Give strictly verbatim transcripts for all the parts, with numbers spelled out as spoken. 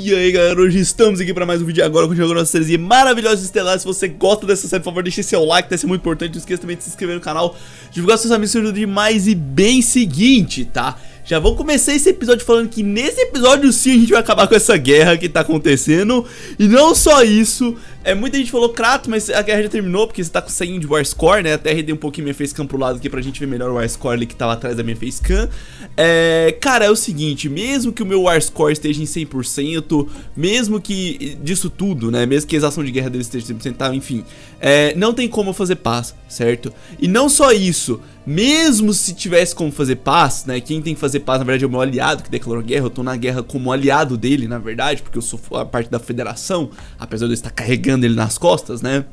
E aí galera, hoje estamos aqui para mais um vídeo agora com a nossa série maravilhosa de Stellaris. Se você gosta dessa série, por favor, deixe seu like, deve ser muito importante. Não esqueça também de se inscrever no canal, divulgar seus amigos, ajuda demais. E bem seguinte, tá? Já vou começar esse episódio falando que nesse episódio sim a gente vai acabar com essa guerra que tá acontecendo. E não só isso, é, muita gente falou, Kratos, mas a guerra já terminou, porque você tá conseguindo de War Score, né? Até arredei um pouquinho minha Facecam pro lado aqui pra gente ver melhor o War Score ali que tá lá atrás da minha Facecam. É, cara, é o seguinte, mesmo que o meu War Score esteja em cem por cento, mesmo que disso tudo, né? Mesmo que a exação de guerra dele esteja em cem por cento, tá? Enfim, é, não tem como eu fazer paz, certo? E não só isso, mesmo se tivesse como fazer paz, né? Quem tem que fazer paz, na verdade, é o meu aliado que declarou guerra. Eu tô na guerra como aliado dele, na verdade, porque eu sou a parte da Federação, apesar de eu estar carregando ele nas costas, né?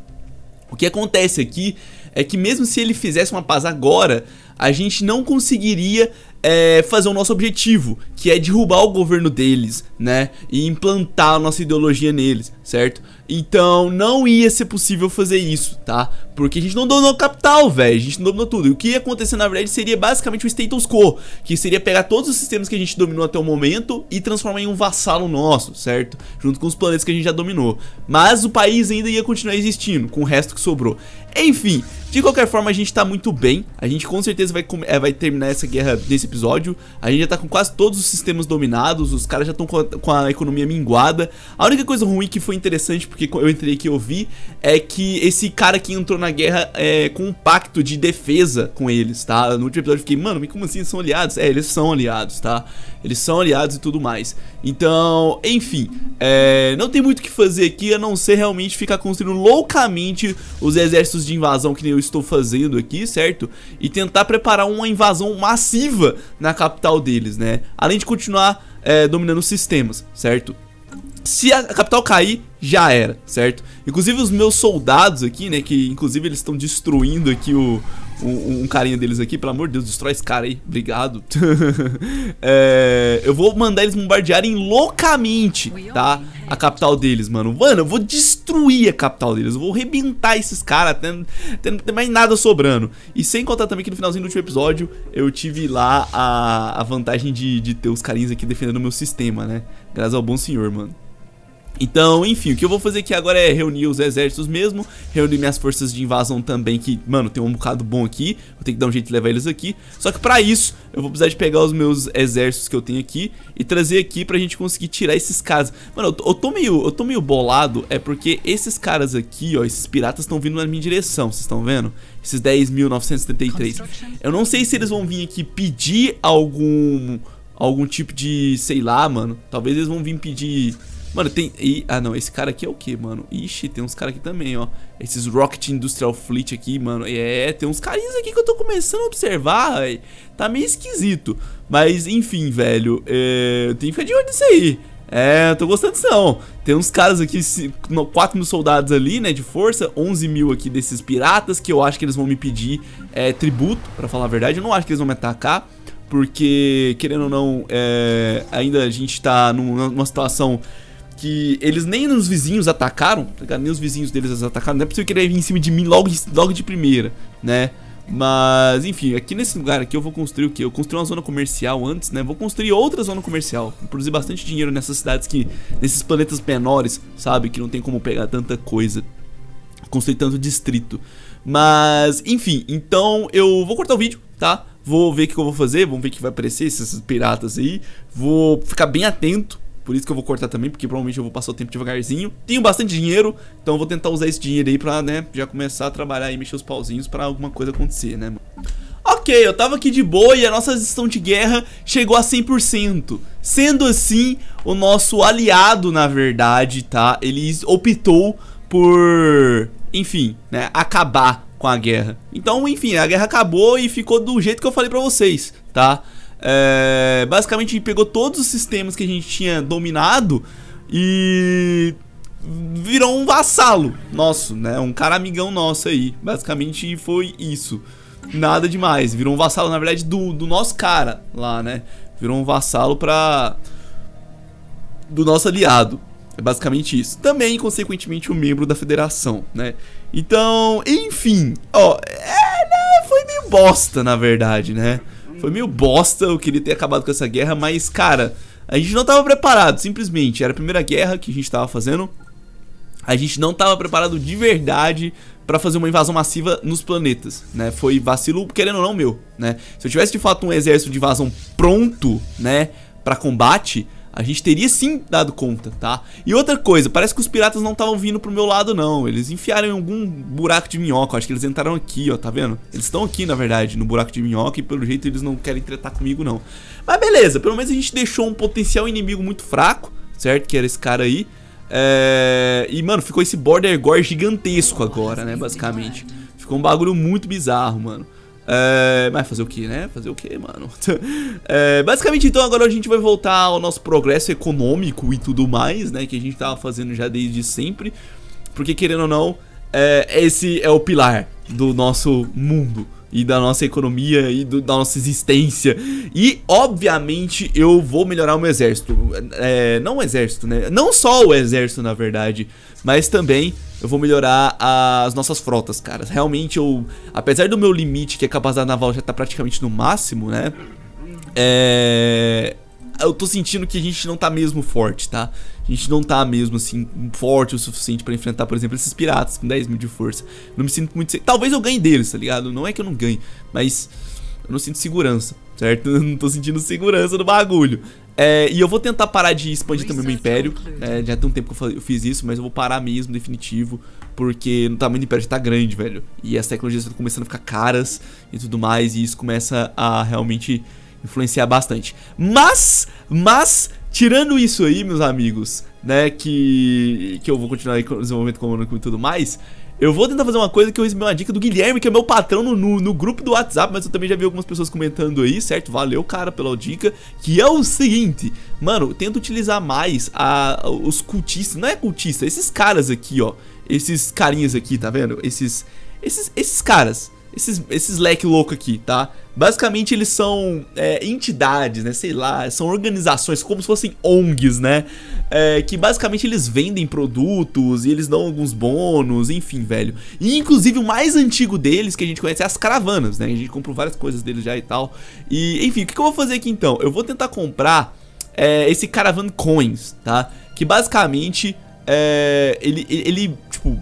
O que acontece aqui é que mesmo se ele fizesse uma paz agora, a gente não conseguiria é, fazer o nosso objetivo, que é derrubar o governo deles, né? E implantar a nossa ideologia neles, certo? Então não ia ser possível fazer isso, tá? Porque a gente não dominou capital, velho. A gente não dominou tudo. E o que ia acontecer na verdade seria basicamente o status quo, que seria pegar todos os sistemas que a gente dominou até o momento e transformar em um vassalo nosso, certo? Junto com os planetas que a gente já dominou. Mas o país ainda ia continuar existindo, com o resto que sobrou. Enfim, de qualquer forma a gente tá muito bem. A gente com certeza vai, é, vai terminar essa guerra nesse episódio. A gente já tá com quase todos os sistemas dominados. Os caras já estão com, com a economia minguada. A única coisa ruim que foi interessante, porque eu entrei aqui e eu vi, é que esse cara que entrou na guerra é, com um pacto de defesa com eles, tá? No último episódio eu fiquei, mano, mas como assim são aliados? É, eles são aliados, tá? Eles são aliados e tudo mais. Então, enfim, é, não tem muito o que fazer aqui, a não ser realmente ficar construindo loucamente os exércitos de invasão que nem eu estou fazendo aqui, certo? E tentar preparar uma invasão massiva na capital deles, né? Além de continuar é, dominando os sistemas, certo? Se a capital cair, já era, certo? Inclusive os meus soldados aqui, né? Que inclusive eles estão destruindo aqui o... Um, um carinha deles aqui, pelo amor de Deus, destrói esse cara aí, obrigado. é, eu vou mandar eles bombardearem loucamente, tá? A capital deles, mano. Mano, eu vou destruir a capital deles, eu vou arrebentar esses caras até, até não ter mais nada sobrando. E sem contar também que no finalzinho do último episódio eu tive lá a, a vantagem de, de ter os carinhas aqui defendendo o meu sistema, né? Graças ao bom senhor, mano. Então, enfim, o que eu vou fazer aqui agora é reunir os exércitos mesmo, reunir minhas forças de invasão também, que, mano, tem um bocado bom aqui. Vou ter que dar um jeito de levar eles aqui. Só que pra isso, eu vou precisar de pegar os meus exércitos que eu tenho aqui e trazer aqui pra gente conseguir tirar esses caras. Mano, eu tô, eu tô, meio, eu tô meio bolado, é porque esses caras aqui, ó, esses piratas estão vindo na minha direção, vocês estão vendo? Esses dez mil novecentos e setenta e três. Eu não sei se eles vão vir aqui pedir algum, algum tipo de, sei lá, mano. Talvez eles vão vir pedir... Mano, tem... E, ah, não, esse cara aqui é o que, mano? Ixi, tem uns caras aqui também, ó. Esses Rocket Industrial Fleet aqui, mano. É, tem uns carinhas aqui que eu tô começando a observar, véio. Tá meio esquisito. Mas, enfim, velho, é... tem que ficar de olho nisso aí. É, eu tô gostando disso, não. Tem uns caras aqui, quatro mil soldados ali, né, de força. Onze mil aqui desses piratas, que eu acho que eles vão me pedir é, tributo, pra falar a verdade. Eu não acho que eles vão me atacar, porque, querendo ou não, é... ainda a gente tá numa situação... que eles nem nos vizinhos atacaram, nem os vizinhos deles atacaram. Não é possível que ele vir em cima de mim logo de, logo de primeira, né? Mas, enfim, aqui nesse lugar aqui eu vou construir o quê? Eu construí uma zona comercial antes, né? Vou construir outra zona comercial, produzir bastante dinheiro nessas cidades que... nesses planetas menores, sabe? Que não tem como pegar tanta coisa, construir tanto distrito. Mas, enfim, então eu vou cortar o vídeo, tá? Vou ver o que eu vou fazer, vamos ver o que vai aparecer esses piratas aí. Vou ficar bem atento. Por isso que eu vou cortar também, porque provavelmente eu vou passar o tempo devagarzinho. Tenho bastante dinheiro, então eu vou tentar usar esse dinheiro aí pra, né, já começar a trabalhar e mexer os pauzinhos pra alguma coisa acontecer, né, mano? Ok, eu tava aqui de boa e a nossa gestão de guerra chegou a cem por cento. Sendo assim, o nosso aliado, na verdade, tá? Ele optou por, enfim, né, acabar com a guerra. Então, enfim, a guerra acabou e ficou do jeito que eu falei pra vocês, tá? É, basicamente a gente pegou todos os sistemas que a gente tinha dominado e virou um vassalo nosso, né? Um cara amigão nosso aí. Basicamente foi isso. Nada demais. Virou um vassalo, na verdade, do, do nosso cara lá, né? Virou um vassalo pra... do nosso aliado. É basicamente isso. Também, consequentemente, um membro da Federação, né? Então, enfim. Ó, é, né? Foi meio bosta, na verdade, né? Foi meio bosta, eu queria ter acabado com essa guerra, mas, cara, A gente não estava preparado, simplesmente. Era a primeira guerra que a gente estava fazendo. A gente não estava preparado de verdade para fazer uma invasão massiva nos planetas, né? Foi vacilo, querendo ou não, meu, né? Se eu tivesse de fato um exército de invasão pronto, né, para combate, a gente teria sim dado conta, tá? E outra coisa, parece que os piratas não estavam vindo pro meu lado, não. Eles enfiaram em algum buraco de minhoca. Acho que eles entraram aqui, ó, tá vendo? Eles estão aqui, na verdade, no buraco de minhoca. E pelo jeito eles não querem tretar comigo, não. Mas beleza, pelo menos a gente deixou um potencial inimigo muito fraco, certo? Que era esse cara aí. É... E, mano, ficou esse border gore gigantesco agora, né, basicamente. Ficou um bagulho muito bizarro, mano. É, mas fazer o que, né? Fazer o que, mano? É, basicamente, então, agora a gente vai voltar ao nosso progresso econômico e tudo mais, né? Que a gente tava fazendo já desde sempre. Porque, querendo ou não, é, esse é o pilar do nosso mundo e da nossa economia e do, da nossa existência. E, obviamente, eu vou melhorar o meu exército. É, não o exército, né? Não só o exército, na verdade, mas também... eu vou melhorar as nossas frotas, cara. Realmente eu, apesar do meu limite, que a capacidade naval já tá praticamente no máximo, né, é... eu tô sentindo que a gente não tá mesmo forte, tá? A gente não tá mesmo, assim, forte o suficiente pra enfrentar, por exemplo, esses piratas com dez mil de força. Não me sinto muito... talvez eu ganhe deles, tá ligado? Não é que eu não ganhe, mas eu não sinto segurança, certo? Eu não tô sentindo segurança no bagulho. É, e eu vou tentar parar de expandir também o meu império. É, já tem um tempo que eu fiz isso, mas eu vou parar mesmo, definitivo. Porque o tamanho do império já tá grande, velho. E as tecnologias estão começando a ficar caras e tudo mais. E isso começa a realmente influenciar bastante. Mas, mas, tirando isso aí, meus amigos, né, que, que eu vou continuar com o desenvolvimento econômico e tudo mais... eu vou tentar fazer uma coisa que eu recebi uma dica do Guilherme, que é meu patrão no, no, no grupo do WhatsApp. Mas eu também já vi algumas pessoas comentando aí, certo? Valeu, cara, pela dica. Que é o seguinte, mano, tenta utilizar mais a, os cultistas. Não é cultista, esses caras aqui, ó. Esses carinhas aqui, tá vendo? Esses, esses, esses caras, esses, esses leque louco aqui, tá? Basicamente eles são é, entidades, né? Sei lá, são organizações, como se fossem O N Gs, né? É, que basicamente eles vendem produtos e eles dão alguns bônus, enfim, velho. E inclusive o mais antigo deles que a gente conhece é as caravanas, né? A gente comprou várias coisas deles já e tal. E enfim, o que eu vou fazer aqui então? Eu vou tentar comprar é, esse Caravan Coins, tá? Que basicamente é, ele, ele, tipo,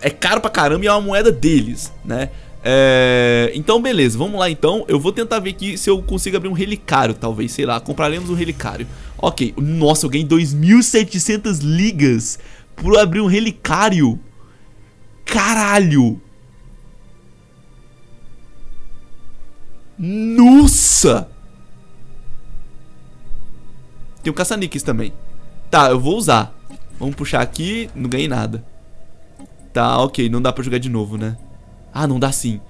é caro pra caramba e é uma moeda deles, né? É, então beleza, vamos lá então. Eu vou tentar ver aqui se eu consigo abrir um relicário, talvez, sei lá, compraremos um relicário. Ok, nossa, eu ganhei dois mil e setecentas ligas por abrir um relicário. Caralho. Nossa. Tem um caça-níques também. Tá, eu vou usar. Vamos puxar aqui, não ganhei nada. Tá, ok, não dá pra jogar de novo, né? Ah, não dá sim.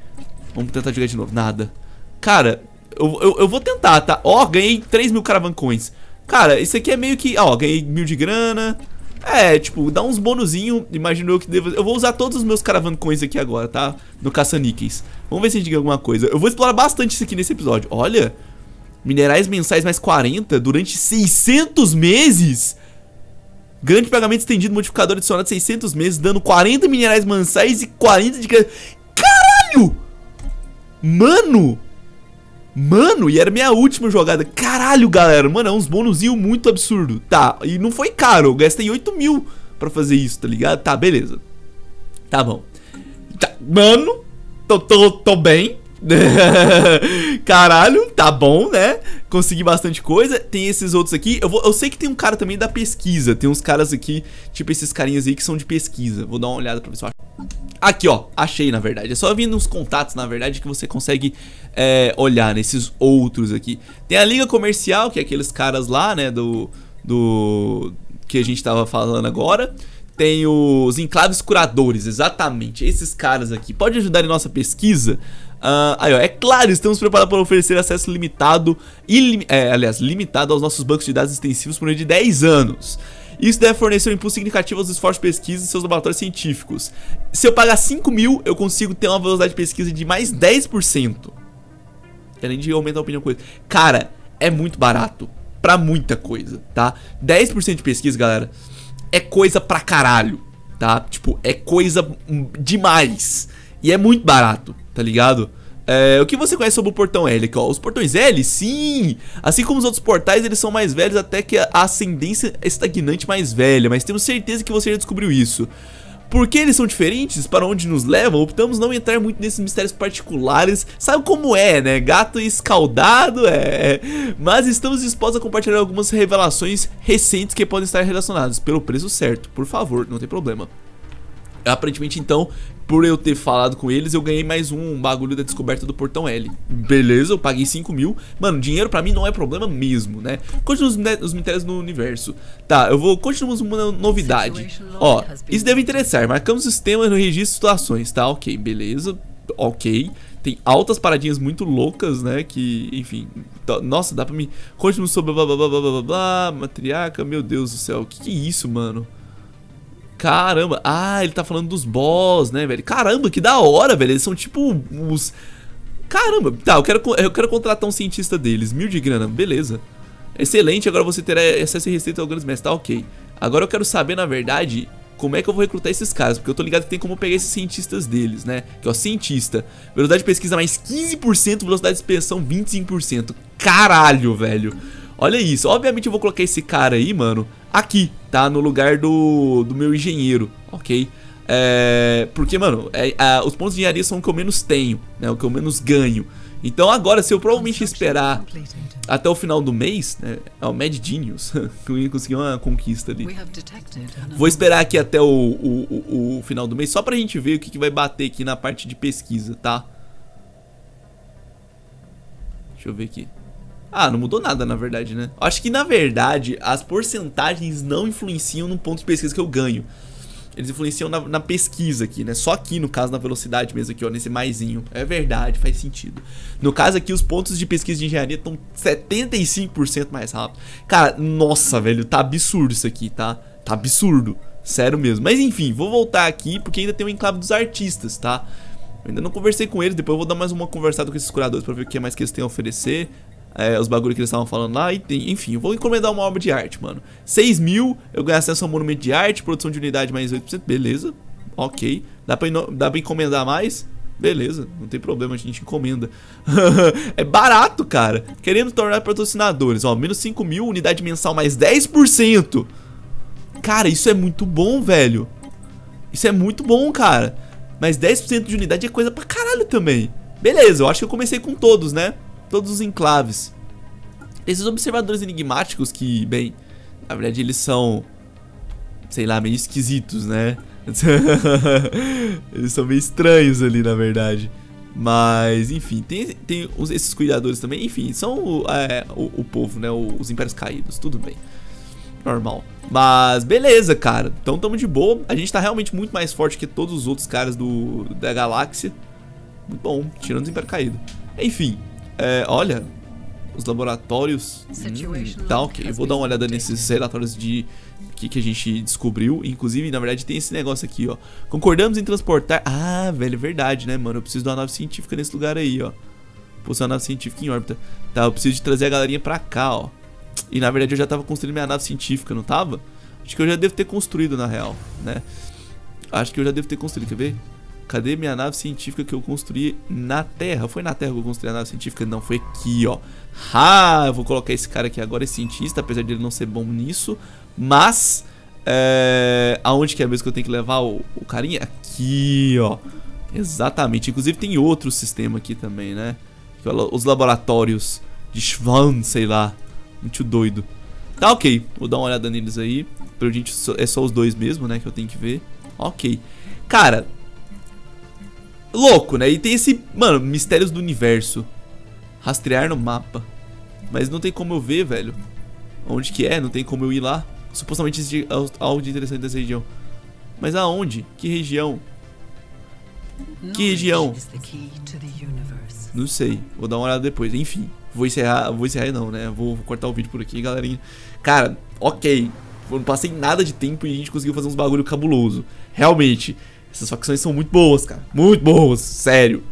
Vamos tentar jogar de novo. Nada. Cara, eu, eu, eu vou tentar, tá? Ó, oh, ganhei três mil caravancões. Cara, isso aqui é meio que... ó, oh, ganhei mil de grana. É, tipo, dá uns bonuzinhos. Imagino eu que devo... eu vou usar todos os meus caravancões aqui agora, tá? No caça-níqueis. Vamos ver se a gente ganha alguma coisa. Eu vou explorar bastante isso aqui nesse episódio. Olha. Minerais mensais mais quarenta durante seiscentos meses. Grande pagamento estendido, modificador adicionado de seiscentos meses, dando quarenta minerais mensais e quarenta de... caralho! Mano! Mano, e era minha última jogada. Caralho, galera. Mano, é uns bonuzinhos muito absurdo. Tá, e não foi caro. Eu gastei oito mil pra fazer isso, tá ligado? Tá, beleza. Tá bom. Tá, mano, tô, tô, tô bem. Caralho, tá bom, né? Consegui bastante coisa. Tem esses outros aqui. Eu, vou, eu sei que tem um cara também da pesquisa. Tem uns caras aqui, tipo esses carinhas aí que são de pesquisa. Vou dar uma olhada pra ver se eu acho. Aqui, ó, achei, na verdade. É só vir nos contatos, na verdade, que você consegue é, olhar nesses outros aqui. Tem a Liga Comercial, que é aqueles caras lá, né, do... do que a gente tava falando agora. Tem os Enclaves Curadores, exatamente. Esses caras aqui. Pode ajudar em nossa pesquisa? Uh, aí, ó, é claro, estamos preparados para oferecer acesso limitado, ilim é, aliás, limitado aos nossos bancos de dados extensivos por meio de dez anos. Isso deve fornecer um impulso significativo aos esforços de pesquisa e seus laboratórios científicos. Se eu pagar cinco mil, eu consigo ter uma velocidade de pesquisa de mais dez por cento. Além de aumentar a opinião coisa. Cara, é muito barato pra muita coisa, tá? dez por cento de pesquisa, galera, é coisa pra caralho, tá? Tipo, é coisa demais. E é muito barato, tá ligado? É, o que você conhece sobre o portão L? Os portões L, sim! Assim como os outros portais, eles são mais velhos até que a ascendência estagnante mais velha, mas temos certeza que você já descobriu isso. Por que eles são diferentes? Para onde nos levam? Optamos não entrar muito nesses mistérios particulares. Sabe como é, né? Gato escaldado, é... Mas estamos dispostos a compartilhar algumas revelações recentes que podem estar relacionadas. Pelo preço certo, por favor, não tem problema. Aparentemente, então, por eu ter falado com eles, eu ganhei mais um bagulho da descoberta do portão L. Beleza, eu paguei cinco mil. Mano, dinheiro pra mim não é problema mesmo, né? Continuamos os mistérios no universo. Tá, eu vou... Continuamos uma novidade. Ó, isso deve interessar. Marcamos o sistema no registro de situações, tá? Ok, beleza. Ok. Tem altas paradinhas muito loucas, né? Que, enfim... Nossa, dá pra mim... Continuamos sobre blá blá blá blá blá blá... Matriarca, meu Deus do céu. Que que é isso, mano? Caramba, ah, ele tá falando dos boss, né, velho? Caramba, que da hora, velho. Eles são tipo os... Caramba, tá, eu quero, eu quero contratar um cientista deles. Mil de grana, beleza. Excelente, agora você terá acesso restrito ao grande mestre, tá, ok. Agora eu quero saber, na verdade, como é que eu vou recrutar esses caras, porque eu tô ligado que tem como pegar esses cientistas deles, né. Aqui, ó, cientista. Velocidade de pesquisa mais quinze por cento, velocidade de expansão vinte e cinco por cento. Caralho, velho. Olha isso, obviamente eu vou colocar esse cara aí, mano, aqui, tá? No lugar do, do meu engenheiro, ok? É, porque, mano, é, é, os pontos de engenharia são o que eu menos tenho, né? O que eu menos ganho. Então agora, se eu provavelmente esperar até o final do mês, né? É o Mad Genius, que eu ia conseguir uma conquista ali. Vou esperar aqui até o, o, o, o final do mês, só pra gente ver o que, que vai bater aqui na parte de pesquisa, tá? Deixa eu ver aqui. Ah, não mudou nada, na verdade, né? Acho que, na verdade, as porcentagens não influenciam no ponto de pesquisa que eu ganho. Eles influenciam na, na pesquisa aqui, né? Só aqui, no caso, na velocidade mesmo aqui, ó, nesse maisinho. É verdade, faz sentido. No caso aqui, os pontos de pesquisa de engenharia estão setenta e cinco por cento mais rápido. Cara, nossa, velho, tá absurdo isso aqui, tá? Tá absurdo, sério mesmo. Mas, enfim, vou voltar aqui, porque ainda tem o enclave dos artistas, tá? Eu ainda não conversei com eles, depois eu vou dar mais uma conversada com esses curadores pra ver o que mais que eles têm a oferecer. É, os bagulho que eles estavam falando lá, e tem, enfim, eu vou encomendar uma obra de arte, mano. seis mil, eu ganho acesso ao monumento de arte, produção de unidade mais oito por cento, beleza, ok. Dá pra, dá pra encomendar mais? Beleza, não tem problema, a gente encomenda. É barato, cara. Queremos tornar patrocinadores, ó, menos cinco mil, unidade mensal mais dez por cento. Cara, isso é muito bom, velho. Isso é muito bom, cara. Mas dez por cento de unidade é coisa pra caralho também. Beleza, eu acho que eu comecei com todos, né? Todos os enclaves. Esses observadores enigmáticos que, bem, na verdade eles são, sei lá, meio esquisitos, né? Eles são meio estranhos ali, na verdade. Mas, enfim, tem, tem os, esses cuidadores também. Enfim, são o, é, o, o povo, né? O, os impérios caídos, tudo bem. Normal. Mas, beleza, cara. Então, tamo de boa. A gente tá realmente muito mais forte que todos os outros caras do, da galáxia. Muito bom, tirando os impérios caídos. Enfim. É, olha, os laboratórios. Hum, tá, ok. Eu vou dar uma olhada nesses relatórios de que, que a gente descobriu. Inclusive, na verdade, tem esse negócio aqui, ó. Concordamos em transportar. Ah, velho, verdade, né, mano? Eu preciso de uma nave científica nesse lugar aí, ó. Pôs uma nave científica em órbita. Tá, eu preciso de trazer a galerinha pra cá, ó. E na verdade eu já tava construindo minha nave científica, não tava? Acho que eu já devo ter construído, na real, né? Acho que eu já devo ter construído, quer ver? Cadê minha nave científica que eu construí na Terra? Foi na Terra que eu construí a nave científica? Não, foi aqui, ó. Ah, eu vou colocar esse cara aqui agora, é cientista, apesar de ele não ser bom nisso. Mas, é, aonde que é mesmo que eu tenho que levar o, o carinha? Aqui, ó. Exatamente. Inclusive tem outro sistema aqui também, né? Os laboratórios de Schwann, sei lá. Muito doido. Tá, ok. Vou dar uma olhada neles aí. Pra gente, é só os dois mesmo, né? Que eu tenho que ver. Ok. Cara... Louco, né? E tem esse... Mano, mistérios do universo. Rastrear no mapa. Mas não tem como eu ver, velho. Onde que é? Não tem como eu ir lá. Supostamente existe algo de interessante dessa região. Mas aonde? Que região? Que região? Não sei. Vou dar uma olhada depois. Enfim. Vou encerrar... Vou encerrar não, né? Vou cortar o vídeo por aqui, galerinha. Cara, ok. Eu não passei nada de tempo e a gente conseguiu fazer uns bagulho cabuloso. Realmente. Essas facções são muito boas, cara. Muito boas, sério.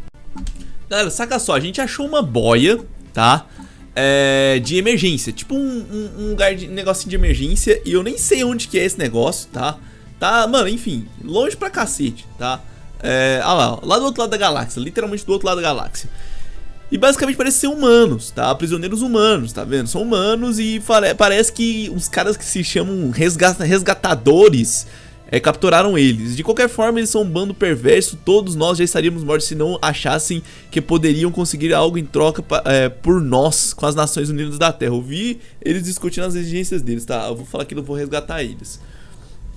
Galera, saca só, a gente achou uma boia, tá? É, de emergência. Tipo um, um, um lugar de negocinho de emergência. E eu nem sei onde que é esse negócio, tá? Tá, mano, enfim. Longe pra cacete, tá? é, ah lá, ó, lá do outro lado da galáxia, literalmente do outro lado da galáxia. E basicamente parece ser humanos, tá? Prisioneiros humanos, tá vendo? São humanos e parece que os caras que se chamam resgata resgatadores é, capturaram eles. De qualquer forma, eles são um bando perverso, todos nós já estaríamos mortos se não achassem que poderiam conseguir algo em troca pra, é, por nós com as Nações Unidas da Terra. Eu vi eles discutindo as exigências deles, tá? Eu vou falar que não vou resgatar eles.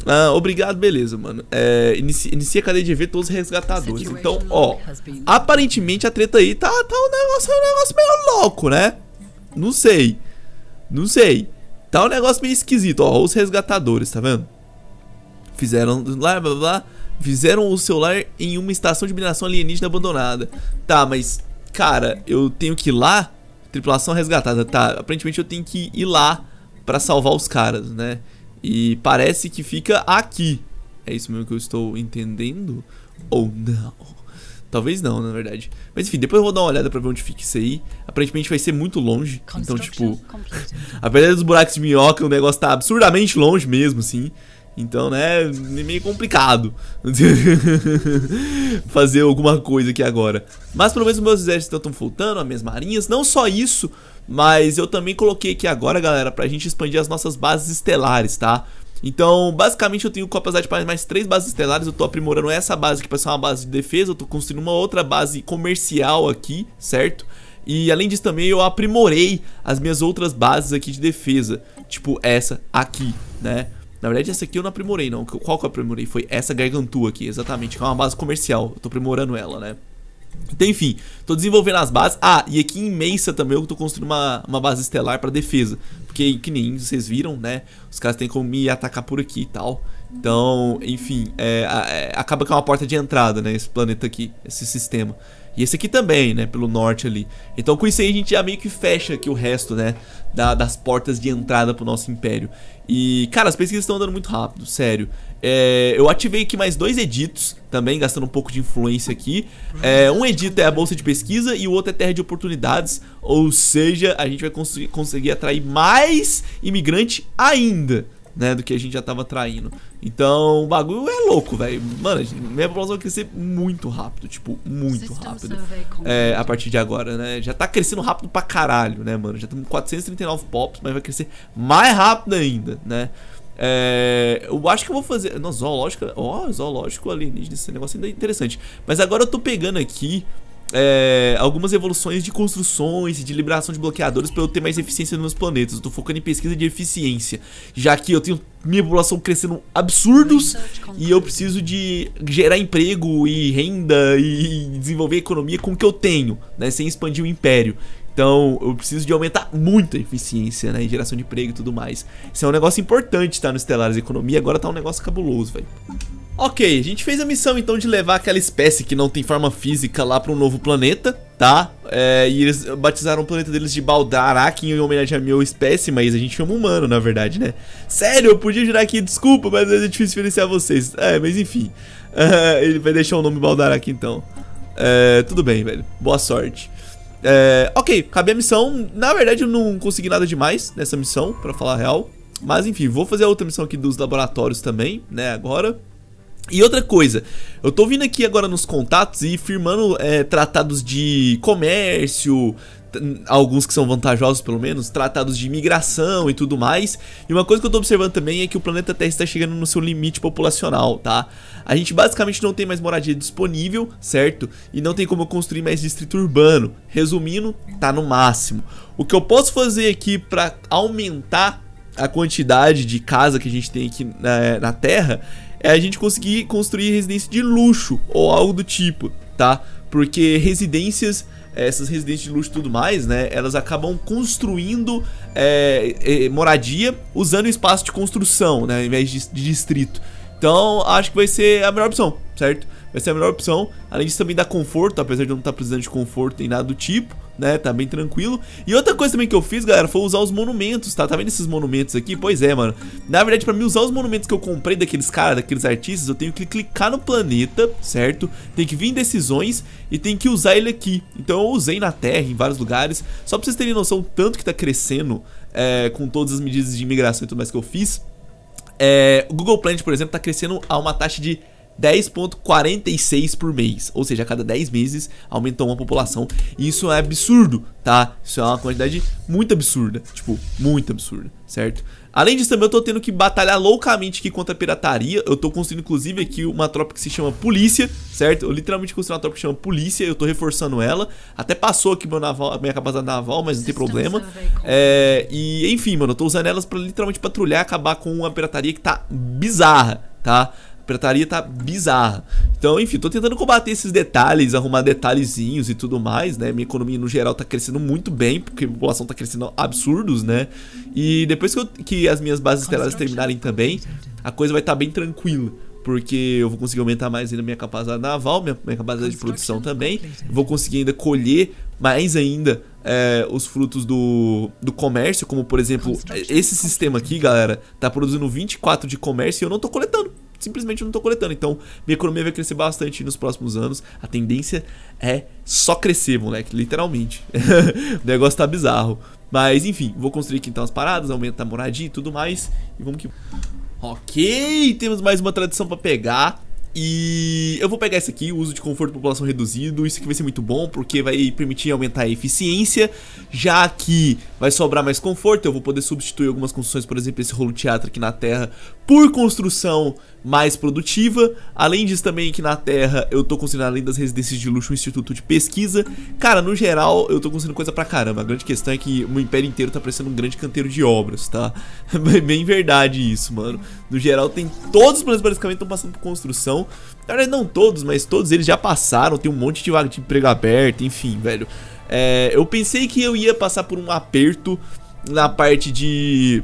Ah, obrigado, beleza, mano. É, inicia, inicia a cadeia de evento todos os resgatadores. Então, ó, aparentemente a treta aí tá, tá um, negócio, um negócio meio louco, né? Não sei, não sei. Tá um negócio meio esquisito, ó, os resgatadores, tá vendo? Fizeram lá, blá, blá, fizeram o celular em uma estação de mineração alienígena abandonada. Tá, mas, cara, eu tenho que ir lá? Tripulação resgatada, tá, aparentemente eu tenho que ir lá pra salvar os caras, né? E parece que fica aqui. É isso mesmo que eu estou entendendo? Ou não? Talvez não, na verdade. Mas enfim, depois eu vou dar uma olhada pra ver onde fica isso aí. Aparentemente vai ser muito longe. Então, tipo, a pedra dos buracos de minhoca, o negócio tá absurdamente longe mesmo, assim. Então, né, é meio complicado fazer alguma coisa aqui agora. Mas pelo menos os meus exércitos estão voltando, as minhas marinhas. Não só isso, mas eu também coloquei aqui agora, galera, pra gente expandir as nossas bases estelares, tá? Então, basicamente eu tenho capacidade para mais três bases estelares. Eu tô aprimorando essa base aqui pra ser uma base de defesa. Eu tô construindo uma outra base comercial aqui, certo? E além disso também eu aprimorei as minhas outras bases aqui de defesa. Tipo essa aqui, né? Na verdade essa aqui eu não aprimorei não. Qual que eu aprimorei? Foi essa Gargantua aqui, exatamente, que é uma base comercial, eu tô aprimorando ela, né? Então enfim, tô desenvolvendo as bases. Ah, e aqui em Mensa também eu tô construindo uma, uma base estelar pra defesa. Porque que nem vocês viram, né? Os caras têm como me atacar por aqui e tal. Então, enfim, é, é, acaba que é uma porta de entrada, né? Esse planeta aqui, esse sistema. E esse aqui também, né? Pelo norte ali. Então com isso aí a gente já meio que fecha aqui o resto, né? Da, das portas de entrada pro nosso império. E, cara, as pesquisas estão andando muito rápido, sério. É, eu ativei aqui mais dois editos também, gastando um pouco de influência aqui. É, um edito é a bolsa de pesquisa e o outro é terra de oportunidades. Ou seja, a gente vai cons conseguir atrair mais imigrante ainda, né, do que a gente já tava atraindo. Então, o bagulho é louco, velho. Mano, minha população vai crescer muito rápido. Tipo, muito rápido. É, a partir de agora, né? Já tá crescendo rápido pra caralho, né, mano? Já estamos com quatrocentos e trinta e nove pops, mas vai crescer mais rápido ainda, né? É, eu acho que eu vou fazer... Não, zoológica... Ó, oh, zoológico alienígena, esse negócio ainda é interessante. Mas agora eu tô pegando aqui... É, algumas evoluções de construções e de liberação de bloqueadores para eu ter mais eficiência nos meus planetas. Eu tô focando em pesquisa de eficiência, já que eu tenho minha população crescendo absurdos e eu preciso de gerar emprego e renda e desenvolver a economia com o que eu tenho, né, sem expandir o império. Então eu preciso de aumentar muito a eficiência, né, e geração de emprego e tudo mais. Isso é um negócio importante, tá, no Stellaris. A economia agora tá um negócio cabuloso, velho. Ok, a gente fez a missão então de levar aquela espécie que não tem forma física lá para um novo planeta, tá? É, e eles batizaram o planeta deles de Baldarak em homenagem à minha espécie, mas a gente chama humano, na verdade, né? Sério, eu podia jurar aqui, desculpa, mas é difícil diferenciar vocês. É, mas enfim, uh, ele vai deixar o nome Baldarak então. É, tudo bem, velho, boa sorte. É, ok, acabei a missão, na verdade eu não consegui nada demais nessa missão, para falar a real. Mas enfim, vou fazer a outra missão aqui dos laboratórios também, né, agora. E outra coisa, eu tô vindo aqui agora nos contatos e firmando é, tratados de comércio, alguns que são vantajosos pelo menos, tratados de imigração e tudo mais. E uma coisa que eu tô observando também é que o planeta Terra está chegando no seu limite populacional, tá? A gente basicamente não tem mais moradia disponível, certo? E não tem como eu construir mais distrito urbano. Resumindo, tá no máximo. O que eu posso fazer aqui pra aumentar a quantidade de casa que a gente tem aqui na, na Terra... É a gente conseguir construir residência de luxo ou algo do tipo, tá? Porque residências, essas residências de luxo e tudo mais, né? Elas acabam construindo é, é, moradia usando o espaço de construção, né? Ao invés de, de distrito. Então, acho que vai ser a melhor opção, certo? Vai ser a melhor opção. Além disso, também dá conforto, apesar de eu não estar precisando de conforto nem nada do tipo, né? Tá bem tranquilo. E outra coisa também que eu fiz, galera, foi usar os monumentos, tá? Tá vendo esses monumentos aqui? Pois é, mano. Na verdade, pra mim usar os monumentos que eu comprei daqueles caras, daqueles artistas, eu tenho que clicar no planeta, certo? Tem que vir em decisões e tem que usar ele aqui. Então eu usei na Terra, em vários lugares. Só pra vocês terem noção, tanto que tá crescendo é, com todas as medidas de imigração e tudo mais que eu fiz. É, o Google Planet, por exemplo, tá crescendo a uma taxa de dez vírgula quarenta e seis por mês, ou seja, a cada dez meses aumentou uma população, e isso é absurdo, tá? Isso é uma quantidade muito absurda, tipo, muito absurda, certo? Além disso também eu tô tendo que batalhar loucamente aqui contra a pirataria. Eu tô construindo inclusive aqui uma tropa que se chama polícia, certo? Eu literalmente construí uma tropa que se chama polícia, eu tô reforçando ela. Até passou aqui meu naval, a minha capacidade naval, mas não tem problema. É, e enfim, mano, eu tô usando elas pra literalmente patrulhar e acabar com uma pirataria que tá bizarra, tá? A pirataria tá bizarra. Então, enfim, tô tentando combater esses detalhes, arrumar detalhezinhos e tudo mais, né? Minha economia no geral tá crescendo muito bem, porque a população tá crescendo absurdos, né? E depois que, eu, que as minhas bases estelares terminarem também, a coisa vai estar bem tranquila, porque eu vou conseguir aumentar mais ainda minha capacidade naval, minha, minha capacidade de produção também. Vou conseguir ainda colher mais ainda é, os frutos do, do comércio, como por exemplo, esse sistema aqui, galera, tá produzindo vinte e quatro de comércio e eu não tô coletando. Simplesmente eu não tô coletando, então minha economia vai crescer bastante nos próximos anos. A tendência é só crescer, moleque, literalmente. O negócio tá bizarro. Mas enfim, vou construir aqui então as paradas, aumentar a moradia e tudo mais. E vamos que... Ok, temos mais uma tradição pra pegar. E eu vou pegar isso aqui, o uso de conforto de população reduzido. Isso aqui vai ser muito bom, porque vai permitir aumentar a eficiência. Já que vai sobrar mais conforto, eu vou poder substituir algumas construções, por exemplo, esse rolo teatro aqui na Terra, por construção mais produtiva. Além disso também, aqui na Terra, eu tô conseguindo, além das residências de luxo, um instituto de pesquisa. Cara, no geral, eu tô conseguindo coisa pra caramba. A grande questão é que o Império inteiro tá parecendo um grande canteiro de obras, tá? É bem verdade isso, mano. No geral, tem todos os planos basicamente estão passando por construção. Na verdade, não todos, mas todos eles já passaram. Tem um monte de vaga de emprego aberta, enfim, velho. É, eu pensei que eu ia passar por um aperto na parte de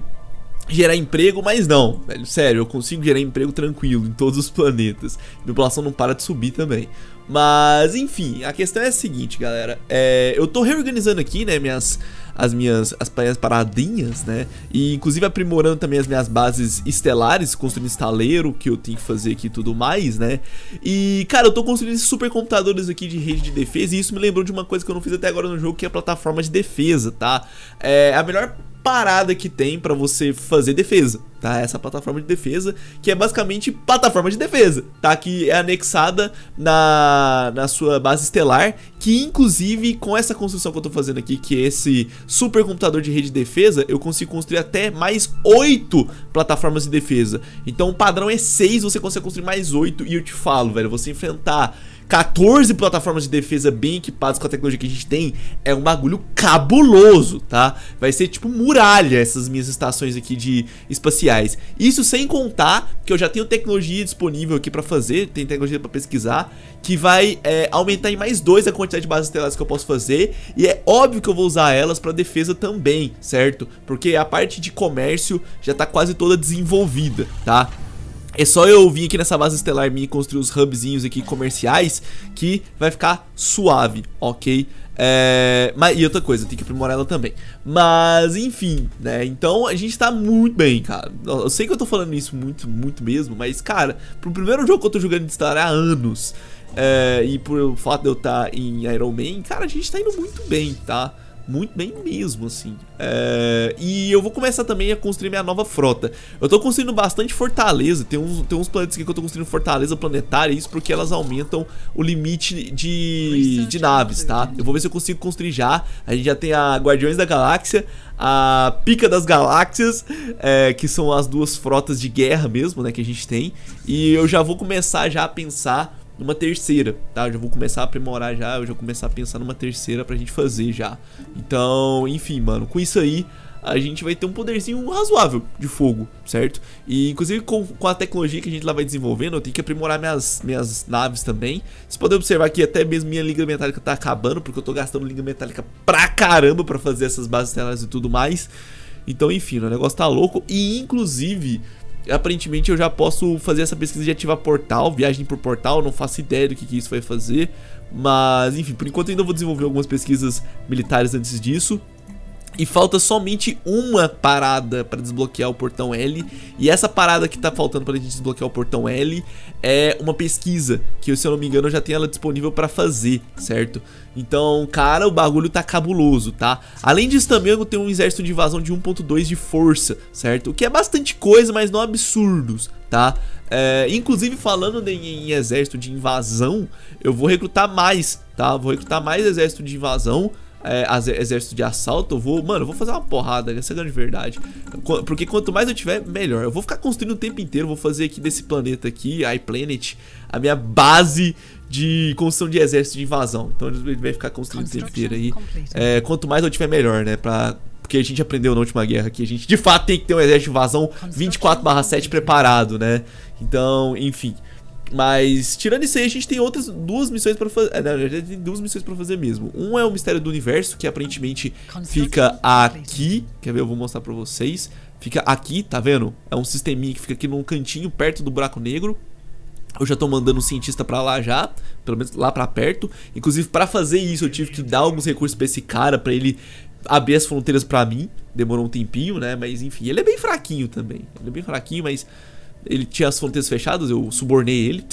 gerar emprego, mas não, velho. Sério, eu consigo gerar emprego tranquilo em todos os planetas. Minha população não para de subir também. Mas, enfim, a questão é a seguinte, galera. É, eu tô reorganizando aqui, né, minhas... As minhas, as minhas paradinhas, né? E inclusive aprimorando também as minhas bases estelares, construindo estaleiro, que eu tenho que fazer aqui e tudo mais, né? E, cara, eu tô construindo esses supercomputadores aqui de rede de defesa, e isso me lembrou de uma coisa que eu não fiz até agora no jogo, que é a plataforma de defesa, tá? É a melhor parada que tem pra você fazer defesa, tá? Essa plataforma de defesa, que é basicamente plataforma de defesa, tá? Que é anexada na, na sua base estelar, que inclusive com essa construção que eu tô fazendo aqui, que é esse supercomputador de rede de defesa, eu consigo construir até mais oito plataformas de defesa. Então o padrão é seis, você consegue construir mais oito. E eu te falo, velho, você enfrentar quatorze plataformas de defesa bem equipadas com a tecnologia que a gente tem é um bagulho cabuloso, tá? Vai ser tipo muralha essas minhas estações aqui de espaciais. Isso sem contar que eu já tenho tecnologia disponível aqui pra fazer, tem tecnologia pra pesquisar, que vai é, aumentar em mais dois a quantidade de bases estelares que eu posso fazer. E é óbvio que eu vou usar elas pra defesa também, certo? Porque a parte de comércio já tá quase toda desenvolvida, tá? É só eu vir aqui nessa base estelar minha e construir os hubzinhos aqui comerciais, que vai ficar suave, ok? É... Mas, e outra coisa, tem que aprimorar ela também. Mas, enfim, né? Então a gente tá muito bem, cara. Eu sei que eu tô falando isso muito, muito mesmo, mas, cara, pro primeiro jogo que eu tô jogando de estelar há anos, é... e por fato de eu estar em Iron Man, cara, a gente tá indo muito bem, tá? Muito bem mesmo, assim. É, e eu vou começar também a construir minha nova frota. Eu tô construindo bastante fortaleza. Tem uns, tem uns planetas aqui que eu tô construindo fortaleza planetária. Isso porque elas aumentam o limite de, de naves, tá? Eu vou ver se eu consigo construir já. A gente já tem a Guardiões da Galáxia, a Pica das Galáxias, é, que são as duas frotas de guerra mesmo, né, que a gente tem. E eu já vou começar já a pensar numa terceira, tá? Eu já vou começar a aprimorar já, eu já vou começar a pensar numa terceira pra gente fazer já. Então, enfim, mano, com isso aí a gente vai ter um poderzinho razoável de fogo, certo? E inclusive com, com a tecnologia que a gente lá vai desenvolvendo, eu tenho que aprimorar minhas, minhas naves também. Vocês podem observar que até mesmo minha liga metálica tá acabando, porque eu tô gastando liga metálica pra caramba pra fazer essas bases estelares e tudo mais. Então, enfim, o negócio tá louco. E inclusive... aparentemente eu já posso fazer essa pesquisa de ativar portal, viagem por portal, não faço ideia do que, que isso vai fazer. Mas enfim, por enquanto ainda vou desenvolver algumas pesquisas militares antes disso. E falta somente uma parada para desbloquear o portão L. E essa parada que tá faltando para a gente desbloquear o portão L é uma pesquisa, que se eu não me engano eu já tenho ela disponível para fazer, certo? Então, cara, o bagulho tá cabuloso, tá? Além disso também eu tenho um exército de invasão de um ponto dois de força, certo? O que é bastante coisa, mas não absurdos, tá? É, inclusive, falando em, em exército de invasão, eu vou recrutar mais, tá? Vou recrutar mais exército de invasão, é, exército de assalto. Eu vou, mano, eu vou fazer uma porrada, essa é a grande verdade. Porque quanto mais eu tiver, melhor. Eu vou ficar construindo o tempo inteiro. Vou fazer aqui desse planeta aqui, iPlanet, a minha base de construção de exército de invasão. Então ele vai ficar construindo o tempo inteiro aí. É, quanto mais eu tiver, melhor, né? Pra... Porque a gente aprendeu na última guerra que a gente de fato tem que ter um exército de invasão vinte e quatro barra sete preparado, né? Então, enfim. Mas, tirando isso aí, a gente tem outras duas missões pra fazer. Na verdade, tem duas missões pra fazer mesmo. Um é o Mistério do Universo, que aparentemente fica aqui. Quer ver? Eu vou mostrar pra vocês. Fica aqui, tá vendo? É um sisteminha que fica aqui num cantinho, perto do buraco negro. Eu já tô mandando um cientista pra lá já, pelo menos lá pra perto. Inclusive, pra fazer isso, eu tive que dar alguns recursos pra esse cara, pra ele abrir as fronteiras pra mim. Demorou um tempinho, né? Mas, enfim, ele é bem fraquinho também. Ele é bem fraquinho, mas... ele tinha as fronteiras fechadas, eu subornei ele.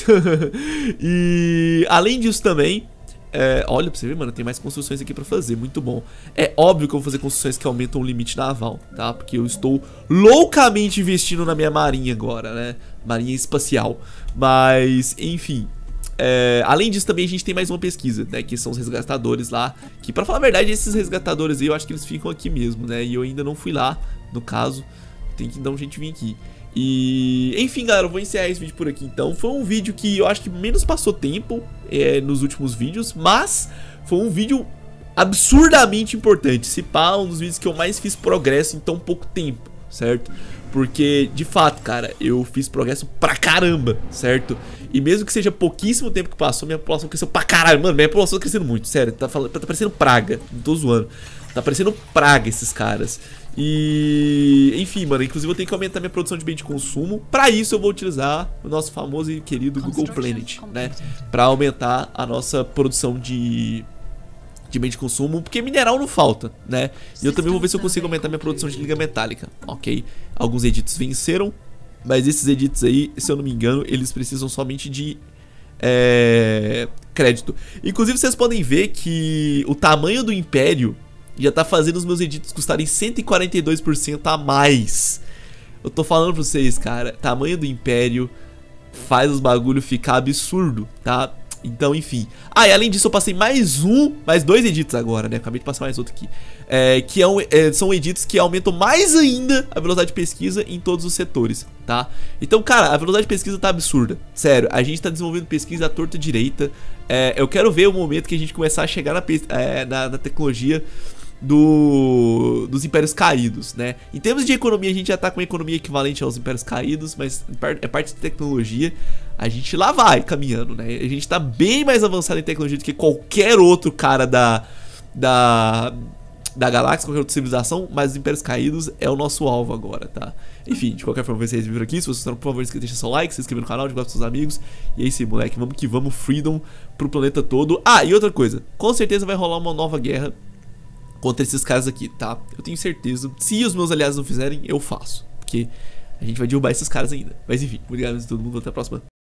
E além disso também, é, olha pra você ver, mano, tem mais construções aqui pra fazer, muito bom. É óbvio que eu vou fazer construções que aumentam o limite naval, tá? Porque eu estou loucamente investindo na minha marinha agora, né? Marinha espacial. Mas, enfim, é, além disso também a gente tem mais uma pesquisa, né? Que são os resgatadores lá. Que, pra falar a verdade, esses resgatadores aí, eu acho que eles ficam aqui mesmo, né? E eu ainda não fui lá, no caso. Tem que dar um jeito de vir aqui. E, enfim, galera, eu vou encerrar esse vídeo por aqui então. Foi um vídeo que eu acho que menos passou tempo é, nos últimos vídeos, mas foi um vídeo absurdamente importante. Se pá, um dos vídeos que eu mais fiz progresso em tão pouco tempo, certo? Porque, de fato, cara, eu fiz progresso pra caramba, certo? E mesmo que seja pouquíssimo tempo que passou, minha população cresceu pra caralho. Mano, minha população tá crescendo muito, sério, tá, tá parecendo praga, não tô zoando. Tá parecendo praga esses caras. E... enfim, mano, inclusive eu tenho que aumentar minha produção de bem de consumo. Pra isso eu vou utilizar o nosso famoso e querido Google Planet, né? Pra aumentar a nossa produção de... de bem de consumo, porque mineral não falta, né? E eu também vou ver se eu consigo aumentar minha produção de liga metálica, ok? Alguns editos venceram, mas esses editos aí, se eu não me engano, eles precisam somente de... É... crédito. Inclusive vocês podem ver que o tamanho do império... já tá fazendo os meus editos custarem cento e quarenta e dois por cento a mais. Eu tô falando pra vocês, cara, tamanho do império faz os bagulho ficar absurdo, tá? Então, enfim. Ah, e além disso eu passei mais um, mais dois editos agora, né? Acabei de passar mais outro aqui. É, que é um, é, são editos que aumentam mais ainda a velocidade de pesquisa em todos os setores, tá? Então, cara, a velocidade de pesquisa tá absurda. Sério, a gente tá desenvolvendo pesquisa à torta e direita. É, eu quero ver o momento que a gente começar a chegar na, é, na, na tecnologia... Do, dos impérios caídos, né? Em termos de economia, a gente já tá com uma economia equivalente aos impérios caídos, mas é parte de tecnologia, a gente lá vai caminhando, né? A gente tá bem mais avançado em tecnologia do que qualquer outro cara da da, da galáxia, qualquer outra civilização, mas os impérios caídos é o nosso alvo agora, tá? Enfim, de qualquer forma, vocês viram aqui, se vocês estão, por favor, deixa seu like, se inscreve no canal, divulga pros seus amigos. E é isso aí, moleque, vamos que vamos, freedom pro planeta todo. Ah, e outra coisa, com certeza vai rolar uma nova guerra contra esses caras aqui, tá? Eu tenho certeza. Se os meus aliados não fizerem, eu faço. Porque a gente vai derrubar esses caras ainda. Mas enfim, obrigado a todo mundo. Até a próxima.